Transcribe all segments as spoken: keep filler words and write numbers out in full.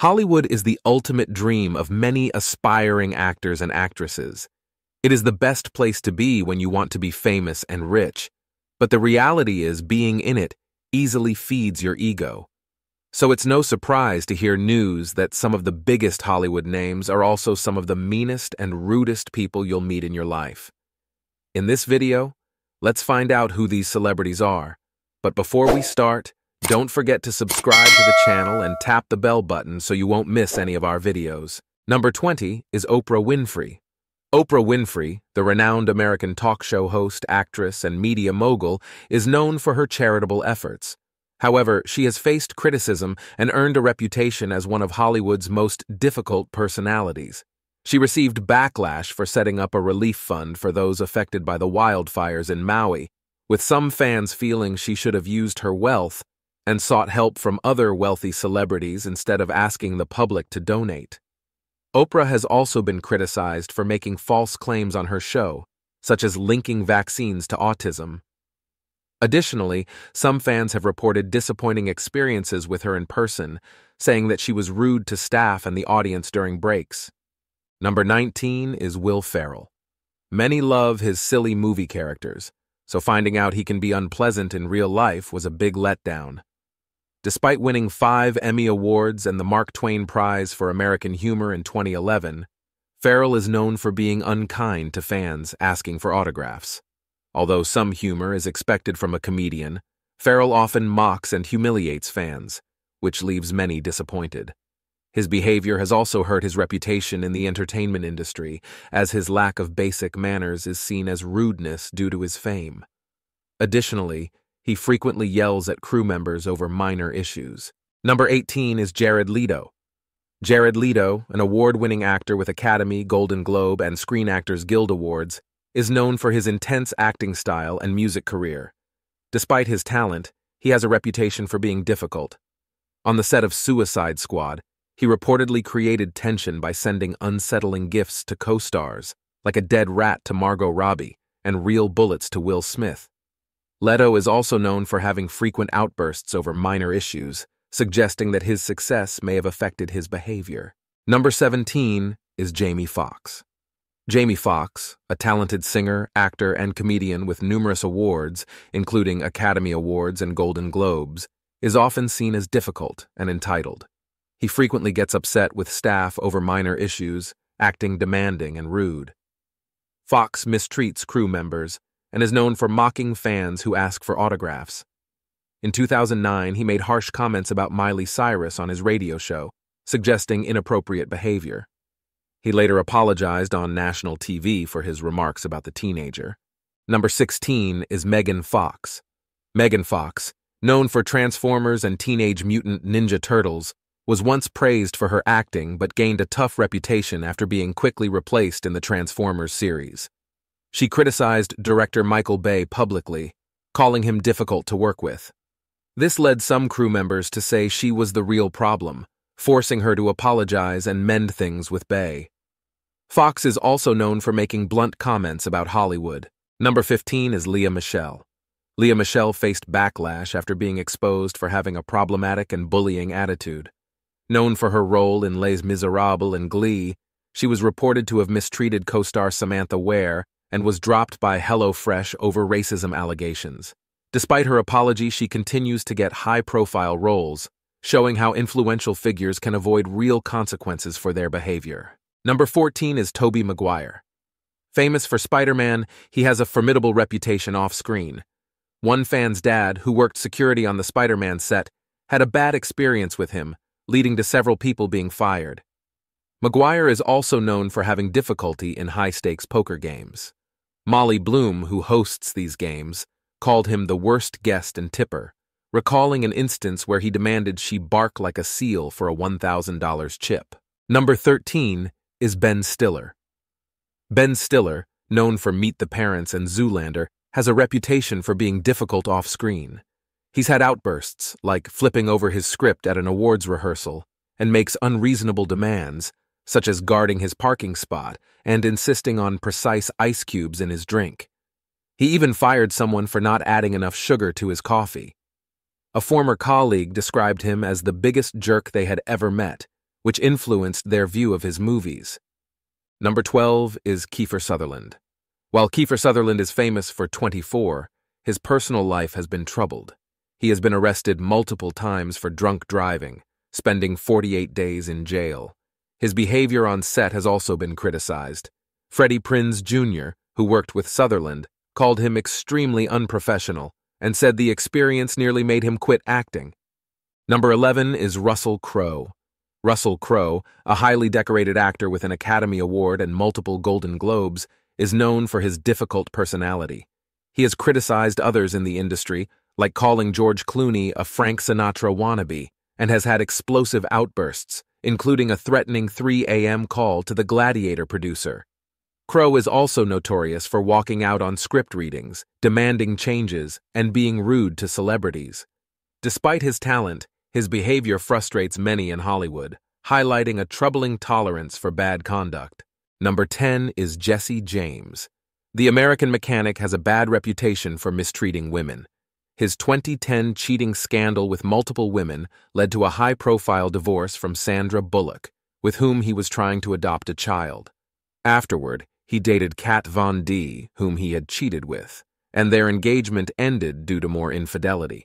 Hollywood is the ultimate dream of many aspiring actors and actresses. It is the best place to be when you want to be famous and rich, but the reality is being in it easily feeds your ego. So it's no surprise to hear news that some of the biggest Hollywood names are also some of the meanest and rudest people you'll meet in your life. In this video, let's find out who these celebrities are. But before we start, don't forget to subscribe to the channel and tap the bell button so you won't miss any of our videos. Number twenty is Oprah Winfrey. Oprah Winfrey, the renowned American talk show host, actress, and media mogul, is known for her charitable efforts. However, she has faced criticism and earned a reputation as one of Hollywood's most difficult personalities. She received backlash for setting up a relief fund for those affected by the wildfires in Maui, with some fans feeling she should have used her wealth and sought help from other wealthy celebrities instead of asking the public to donate. Oprah has also been criticized for making false claims on her show, such as linking vaccines to autism. Additionally, some fans have reported disappointing experiences with her in person, saying that she was rude to staff and the audience during breaks. Number nineteen is Will Ferrell. Many love his silly movie characters, so finding out he can be unpleasant in real life was a big letdown. Despite winning five Emmy Awards and the Mark Twain Prize for American Humor in twenty eleven, Ferrell is known for being unkind to fans asking for autographs. Although some humor is expected from a comedian, Ferrell often mocks and humiliates fans, which leaves many disappointed. His behavior has also hurt his reputation in the entertainment industry, as his lack of basic manners is seen as rudeness due to his fame. Additionally, he frequently yells at crew members over minor issues. Number eighteen is Jared Leto. Jared Leto, an award-winning actor with Academy, Golden Globe, and Screen Actors Guild Awards, is known for his intense acting style and music career. Despite his talent, he has a reputation for being difficult. On the set of Suicide Squad, he reportedly created tension by sending unsettling gifts to co-stars, like a dead rat to Margot Robbie and real bullets to Will Smith. Leto is also known for having frequent outbursts over minor issues, suggesting that his success may have affected his behavior. Number seventeen is Jamie Foxx. Jamie Foxx, a talented singer, actor, and comedian with numerous awards, including Academy Awards and Golden Globes, is often seen as difficult and entitled. He frequently gets upset with staff over minor issues, acting demanding and rude. Fox mistreats crew members and is known for mocking fans who ask for autographs. In two thousand nine, he made harsh comments about Miley Cyrus on his radio show, suggesting inappropriate behavior. He later apologized on national T V for his remarks about the teenager. Number sixteen is Megan Fox. Megan Fox, known for Transformers and Teenage Mutant Ninja Turtles, was once praised for her acting but gained a tough reputation after being quickly replaced in the Transformers series. She criticized director Michael Bay publicly, calling him difficult to work with. This led some crew members to say she was the real problem, forcing her to apologize and mend things with Bay. Fox is also known for making blunt comments about Hollywood. Number fifteen is Lea Michele. Lea Michele faced backlash after being exposed for having a problematic and bullying attitude. Known for her role in Les Miserables and Glee, she was reported to have mistreated co-star Samantha Ware and was dropped by HelloFresh over racism allegations. Despite her apology, she continues to get high-profile roles, showing how influential figures can avoid real consequences for their behavior. Number fourteen is Tobey Maguire. Famous for Spider-Man, he has a formidable reputation off-screen. One fan's dad, who worked security on the Spider-Man set, had a bad experience with him, leading to several people being fired. Maguire is also known for having difficulty in high-stakes poker games. Molly Bloom, who hosts these games, called him the worst guest and tipper, recalling an instance where he demanded she bark like a seal for a one thousand dollar chip. Number thirteen is Ben Stiller. Ben Stiller, known for Meet the Parents and Zoolander, has a reputation for being difficult off-screen. He's had outbursts, like flipping over his script at an awards rehearsal, and makes unreasonable demands, such as guarding his parking spot and insisting on precise ice cubes in his drink. He even fired someone for not adding enough sugar to his coffee. A former colleague described him as the biggest jerk they had ever met, which influenced their view of his movies. Number twelve is Kiefer Sutherland. While Kiefer Sutherland is famous for twenty-four, his personal life has been troubled. He has been arrested multiple times for drunk driving, spending forty-eight days in jail. His behavior on set has also been criticized. Freddie Prinze Junior, who worked with Sutherland, called him extremely unprofessional and said the experience nearly made him quit acting. Number eleven is Russell Crowe. Russell Crowe, a highly decorated actor with an Academy Award and multiple Golden Globes, is known for his difficult personality. He has criticized others in the industry, like calling George Clooney a Frank Sinatra wannabe, and has had explosive outbursts, including a threatening three A M call to the Gladiator producer. Crowe is also notorious for walking out on script readings, demanding changes, and being rude to celebrities. Despite his talent, his behavior frustrates many in Hollywood, highlighting a troubling tolerance for bad conduct. Number ten is Jesse James. The American mechanic has a bad reputation for mistreating women. His twenty ten cheating scandal with multiple women led to a high-profile divorce from Sandra Bullock, with whom he was trying to adopt a child. Afterward, he dated Kat Von D, whom he had cheated with, and their engagement ended due to more infidelity.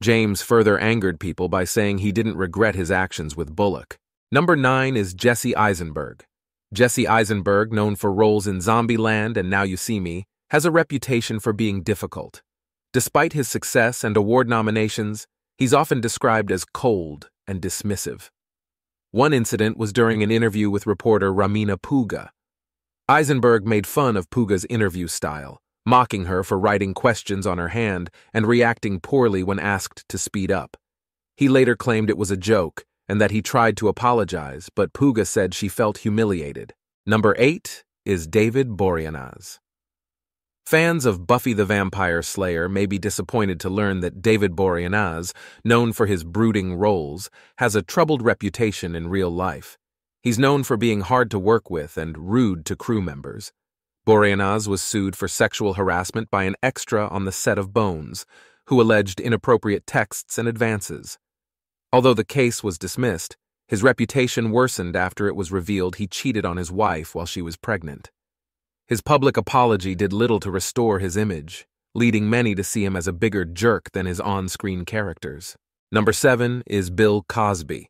James further angered people by saying he didn't regret his actions with Bullock. Number nine is Jesse Eisenberg. Jesse Eisenberg, known for roles in Zombieland and Now You See Me, has a reputation for being difficult. Despite his success and award nominations, he's often described as cold and dismissive. One incident was during an interview with reporter Ramina Puga. Eisenberg made fun of Puga's interview style, mocking her for writing questions on her hand and reacting poorly when asked to speed up. He later claimed it was a joke and that he tried to apologize, but Puga said she felt humiliated. Number eight is David Boreanaz. Fans of Buffy the Vampire Slayer may be disappointed to learn that David Boreanaz, known for his brooding roles, has a troubled reputation in real life. He's known for being hard to work with and rude to crew members. Boreanaz was sued for sexual harassment by an extra on the set of Bones, who alleged inappropriate texts and advances. Although the case was dismissed, his reputation worsened after it was revealed he cheated on his wife while she was pregnant. His public apology did little to restore his image, leading many to see him as a bigger jerk than his on-screen characters. Number seven is Bill Cosby.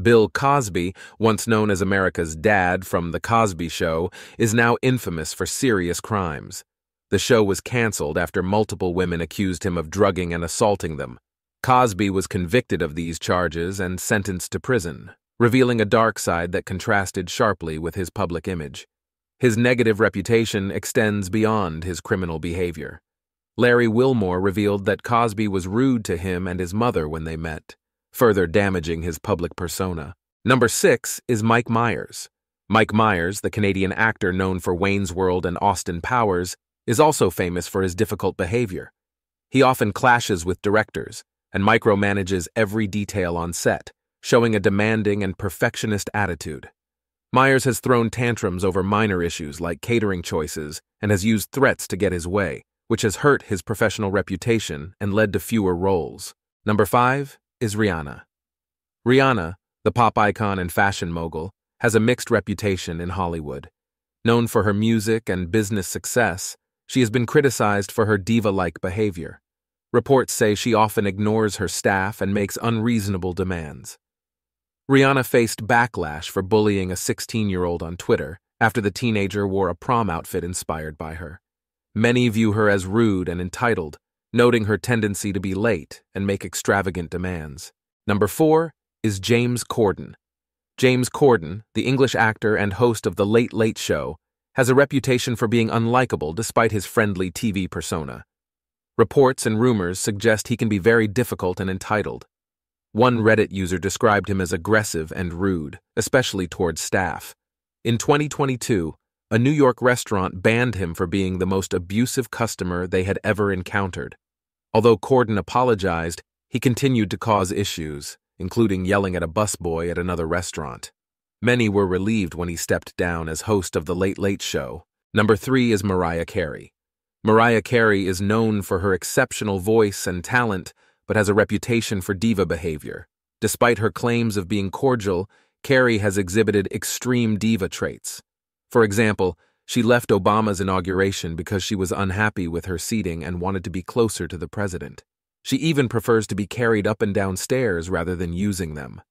Bill Cosby, once known as America's dad from The Cosby Show, is now infamous for serious crimes. The show was canceled after multiple women accused him of drugging and assaulting them. Cosby was convicted of these charges and sentenced to prison, revealing a dark side that contrasted sharply with his public image. His negative reputation extends beyond his criminal behavior. Larry Wilmore revealed that Cosby was rude to him and his mother when they met, further damaging his public persona. Number six is Mike Myers. Mike Myers, the Canadian actor known for Wayne's World and Austin Powers, is also famous for his difficult behavior. He often clashes with directors and micromanages every detail on set, showing a demanding and perfectionist attitude. Myers has thrown tantrums over minor issues like catering choices and has used threats to get his way, which has hurt his professional reputation and led to fewer roles. Number five is Rihanna. Rihanna, the pop icon and fashion mogul, has a mixed reputation in Hollywood. Known for her music and business success, she has been criticized for her diva-like behavior. Reports say she often ignores her staff and makes unreasonable demands. Rihanna faced backlash for bullying a sixteen-year-old on Twitter after the teenager wore a prom outfit inspired by her. Many view her as rude and entitled, noting her tendency to be late and make extravagant demands. Number four is James Corden. James Corden, the English actor and host of The Late Late Show, has a reputation for being unlikable despite his friendly T V persona. Reports and rumors suggest he can be very difficult and entitled. One Reddit user described him as aggressive and rude, especially towards staff. In twenty twenty-two, a New York restaurant banned him for being the most abusive customer they had ever encountered. Although Corden apologized, he continued to cause issues, including yelling at a busboy at another restaurant. Many were relieved when he stepped down as host of The Late Late Show. Number three is Mariah Carey. Mariah Carey is known for her exceptional voice and talent, but has a reputation for diva behavior. Despite her claims of being cordial, Carey has exhibited extreme diva traits. For example, she left Obama's inauguration because she was unhappy with her seating and wanted to be closer to the president. She even prefers to be carried up and down stairs rather than using them.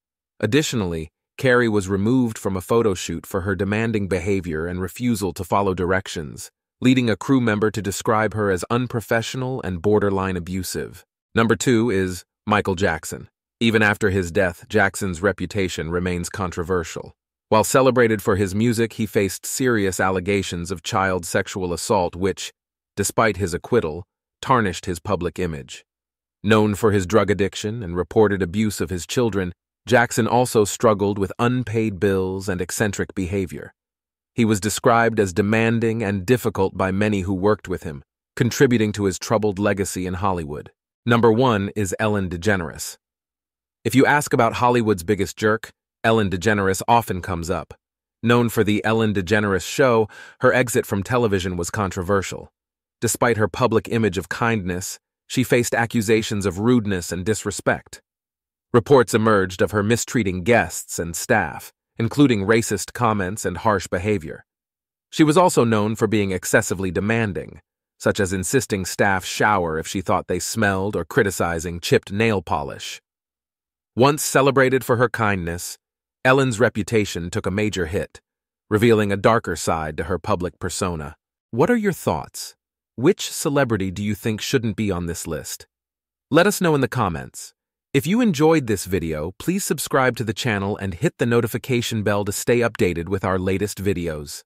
Additionally, Carey was removed from a photo shoot for her demanding behavior and refusal to follow directions, leading a crew member to describe her as unprofessional and borderline abusive. Number two is Michael Jackson. Even after his death, Jackson's reputation remains controversial. While celebrated for his music, he faced serious allegations of child sexual assault which, despite his acquittal, tarnished his public image. Known for his drug addiction and reported abuse of his children, Jackson also struggled with unpaid bills and eccentric behavior. He was described as demanding and difficult by many who worked with him, contributing to his troubled legacy in Hollywood. Number one is Ellen DeGeneres. If you ask about Hollywood's biggest jerk, Ellen DeGeneres often comes up. Known for The Ellen DeGeneres Show, her exit from television was controversial. Despite her public image of kindness, she faced accusations of rudeness and disrespect. Reports emerged of her mistreating guests and staff, including racist comments and harsh behavior. She was also known for being excessively demanding, such as insisting staff shower if she thought they smelled or criticizing chipped nail polish. Once celebrated for her kindness, Ellen's reputation took a major hit, revealing a darker side to her public persona. What are your thoughts? Which celebrity do you think shouldn't be on this list? Let us know in the comments. If you enjoyed this video, please subscribe to the channel and hit the notification bell to stay updated with our latest videos.